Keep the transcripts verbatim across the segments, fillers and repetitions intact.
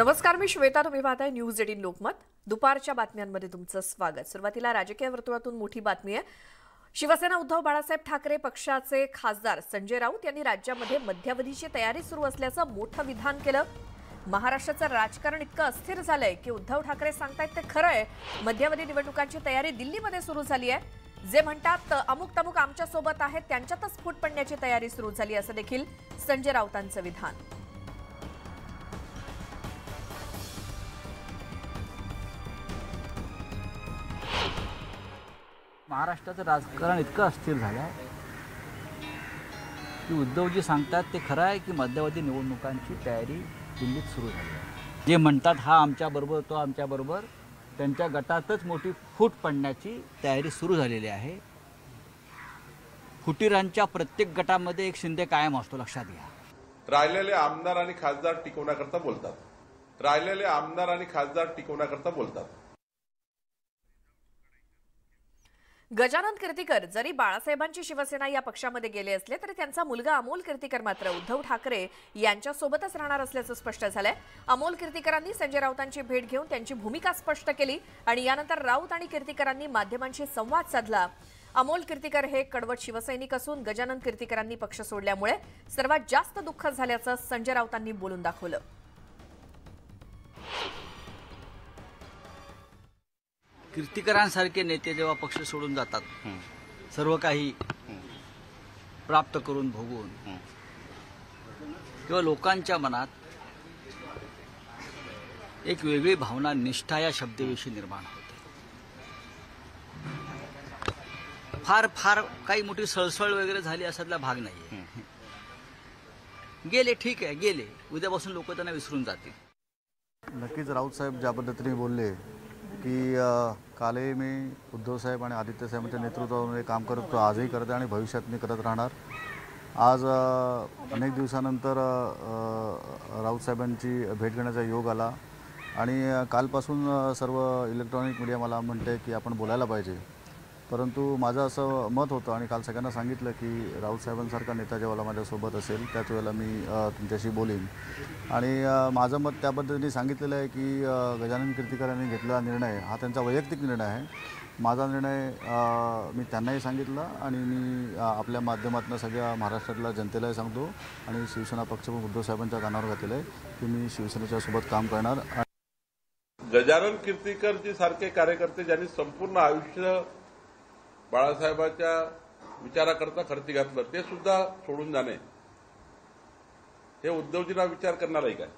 नमस्कार, मी श्वेता. तुम्ही पाहताय न्यूज अठरा लोकमत. दुपारच्या बातम्यांमध्ये तुमचं स्वागत. सुरुवातीला राजकीय वर्तुळातून मोठी बातमी आहे. शिवसेना उद्धव बाळासाहेब ठाकरे पक्षाचे खासदार संजय राऊत यांनी राज्यामध्ये मध्यावधीची तयारी सुरू असल्याचं मोठं विधान केलं. महाराष्ट्राचं राजकारण इतकं अस्थिर झालंय की उद्धव ठाकरे सांगतायत ते खरं आहे. मध्यावधी निवडणुकांची तयारी दिल्लीमध्ये सुरू झाली आहे. जे म्हणतात अमुक तमुक आमच्या सोबत आहेत त्यांच्यातच फूट पडण्याची तयारी सुरू झाली, असं देखील संजय राऊतांचं विधान. महाराष्ट्राचं राजकारण इतकं अस्थिर झालं की उद्धवजी सांगतात ते खरं आहे की मध्यावधी निवडणुकांची तयारी दिल्लीत सुरू झाली आहे. जे म्हणतात हा आमच्याबरोबर तो आमच्याबरोबर, त्यांच्या गटातच मोठी फूट पडण्याची तयारी सुरू झालेली आहे. फुटीरांच्या प्रत्येक गटामध्ये एक शिंदे कायम असतो, लक्षात घ्या. राहिलेले आमदार आणि खासदार टिकवण्याकरता बोलतात राहिलेले आमदार आणि खासदार टिकवण्याकरता बोलतात गजानन कीर्तिकर जरी बाळासाहेबांची शिवसेना या पक्षामध्ये गेले असले तरी त्यांचा मुलगा अमोल कीर्तिकर मात्र उद्धव ठाकरे यांच्यासोबतच राहणार असल्याचं स्पष्ट झालंय. अमोल कीर्तिकरांनी संजय राऊतांची भेट घेऊन त्यांची भूमिका स्पष्ट केली आणि यानंतर राऊत आणि कीर्तिकरांनी माध्यमांशी संवाद साधला. अमोल कीर्तिकर हे कडवट शिवसैनिक असून गजानन कीर्तिकरांनी पक्ष सोडल्यामुळे सर्वात जास्त दुःख झाल्याचं संजय राऊतांनी बोलून दाखवलं. कीर्तिकरांसारखे नेते जेव्हा पक्ष सोडून जातात, सर्व काही प्राप्त करून भोगून, तेव्हा लोकांच्या मनात एक वेगळी भावना निष्ठा या शब्दाविषयी निर्माण होते. फार फार काही मोठी सळसळ वगैरे झाली असातला भाग नाही. गेले ठीक आहे, गेले. उद्यापासून लोक त्यांना विसरून जातील. नक्कीच राऊत साहेब ज्या पद्धतीने बोलले की काले मी उद्धव साहेब आणि आदित्य साहेबांच्या नेतृत्वामध्ये काम करत तो आजही करते आणि भविष्यात मी करत राहणार. आज अनेक दिवसानंतर राऊत साहेबांची भेट घेण्याचा योग आला आणि कालपासून सर्व इलेक्ट्रॉनिक मीडिया मला म्हणते की आपण बोलायला पाहिजे, परंतु माझं असं मत होतं आणि काल सगळ्यांना सांगितलं की राऊत साहेबांसारखा नेता जेव्हा माझ्यासोबत असेल त्याच वेळेला मी तुमच्याशी बोलीन. आणि माझं मत त्या पद्धतीने सांगितलेलं आहे की गजानन कीर्तिकर यांनी घेतलेला निर्णय हा त्यांचा वैयक्तिक निर्णय आहे. माझा निर्णय मी त्यांनाही सांगितला आणि मी आपल्या माध्यमातून सगळ्या महाराष्ट्रातल्या जनतेलाही सांगतो आणि शिवसेना पक्ष उद्धव साहेबांच्या कानावर घातलेलं आहे की मी शिवसेनेच्यासोबत काम करणार. गजानन कीर्तिकर जी सारखे कार्यकर्ते ज्यांनी संपूर्ण आयुष्य बाळासाहेबांच्या विचाराकरता खर्ची घातलं ते सुद्धा सोडून जाणे हे उद्धवजींना विचार करणार आहे काय?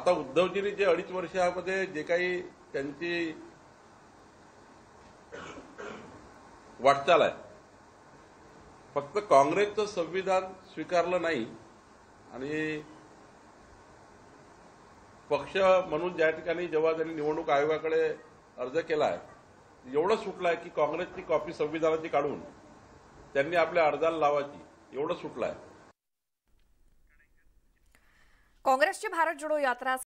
आता उद्धवजींनी जे अडीच वर्षामध्ये जे काही त्यांची वाटचाल आहे, फक्त काँग्रेसचं संविधान स्वीकारलं नाही आणि पक्ष म्हणून ज्या ठिकाणी जेव्हा त्यांनी निवडणूक आयोगाकडे अर्ज केला आहे एवढं सुटलं आहे की काँग्रेसची कॉपी संविधानाची काढून त्यांनी आपल्या अर्जाला लावायची, एवढं सुटलं आहे. काँग्रेसची भारत जोडो यात्रा